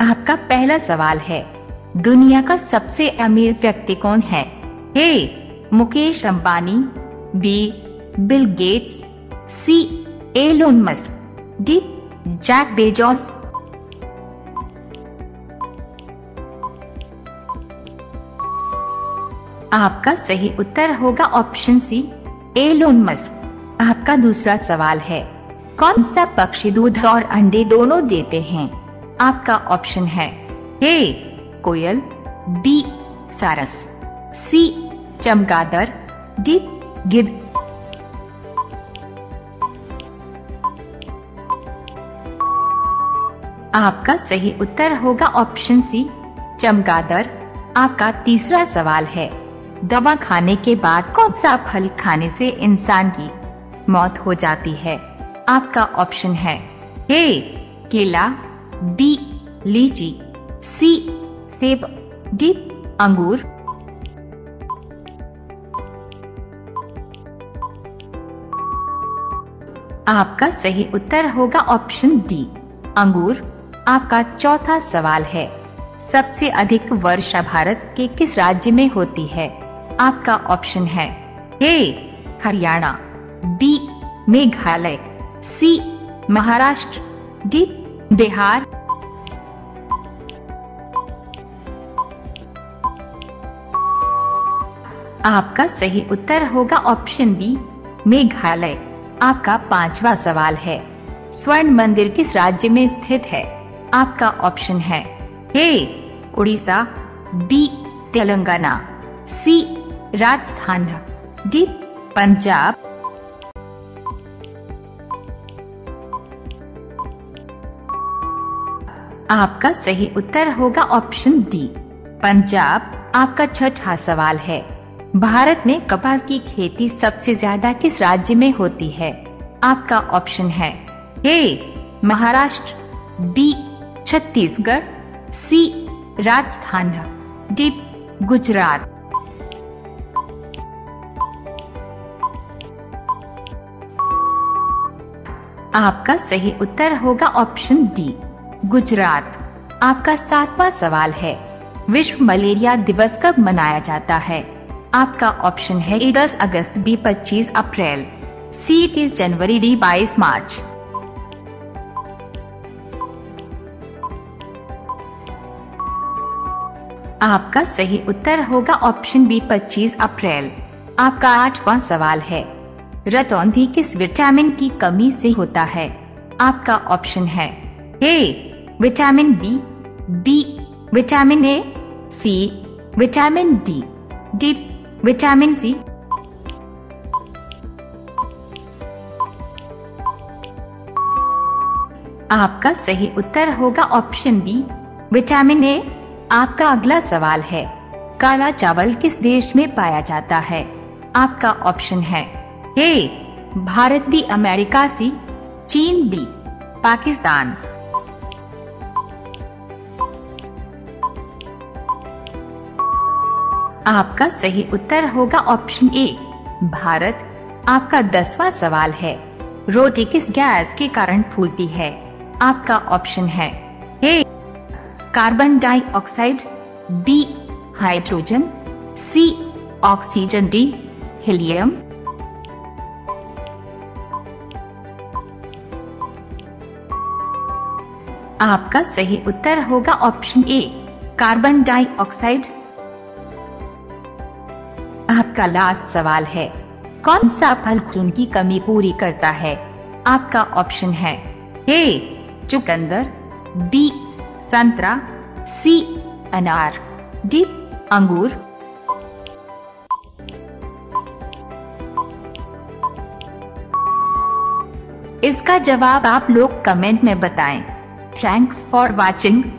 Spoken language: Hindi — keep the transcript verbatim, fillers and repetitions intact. आपका पहला सवाल है, दुनिया का सबसे अमीर व्यक्ति कौन है? A. Mukesh Ambani, B. Bill Gates, C. Elon Musk, D. Jack Bezos. आपका सही उत्तर होगा ऑप्शन सी, एलोन मस्क। आपका दूसरा सवाल है, कौन सा पक्षी दूध और अंडे दोनों देते हैं? आपका ऑप्शन है, ए. कोयल, बी. सारस, सी. चमगादड़, डी. गिद्ध। आपका सही उत्तर होगा ऑप्शन सी, चमगादड़। आपका तीसरा सवाल है, दवा खाने के बाद कौन सा फल खाने से इंसान की मौत हो जाती है? आपका ऑप्शन है, ए. केला, बी. लीची, सी. सेब, डी. अंगूर। आपका सही उत्तर होगा ऑप्शन डी, अंगूर। आपका चौथा सवाल है, सबसे अधिक वर्षा भारत के किस राज्य में होती है? आपका ऑप्शन है, A. Haryana, B. Meghalaya, C. Maharashtra, D. Bihar. आपका सही उत्तर होगा ऑप्शन बी, मेघालय। आपका पांचवा सवाल है, स्वर्ण मंदिर किस राज्य में स्थित है? आपका ऑप्शन है, A. Orissa, B. Telangana, C. Rajasthan, D. Punjab. आपका सही उत्तर होगा ऑप्शन डी, पंजाब। आपका छठा सवाल है, भारत में कपास की खेती सबसे ज्यादा किस राज्य में होती है? आपका ऑप्शन है, A. Maharashtra, B. Chhattisgarh, C. Rajasthan, D. Gujarat. आपका सही उत्तर होगा ऑप्शन डी, गुजरात। आपका सातवां सवाल है, विश्व मलेरिया दिवस कब मनाया जाता है? आपका ऑप्शन है, ए. दस अगस्त, बी. पच्चीस अप्रैल, सी. तीस जनवरी, डी. बाईस मार्च। आपका सही उत्तर होगा ऑप्शन बी, पच्चीस अप्रैल। आपका आठवां सवाल है, रतौंधी किस विटामिन की कमी से होता है? आपका ऑप्शन है, A. Vitamin B, B. Vitamin A, C. Vitamin D, D. Vitamin C. आपका सही उत्तर होगा ऑप्शन बी, विटामिन ए। आपका अगला सवाल है, काला चावल किस देश में पाया जाता है? आपका ऑप्शन है, A. Bharat, B. America, C. चीन, डी. पाकिस्तान। आपका सही उत्तर होगा ऑप्शन ए, भारत। आपका दसवां सवाल है, रोटी किस गैस के कारण फूलती है? आपका ऑप्शन है, A. Carbon dioxide, B. Hydrogen, C. Oxygen, D. Helium. आपका सही उत्तर होगा ऑप्शन ए, कार्बन डाइऑक्साइड। आपका लास्ट सवाल है, कौन सा फल खून की कमी पूरी करता है? आपका ऑप्शन है, ए. चुकंदर, बी. संतरा, सी. अनार, डी. अंगूर। इसका जवाब आप लोग कमेंट में बताएं। Thanks for watching.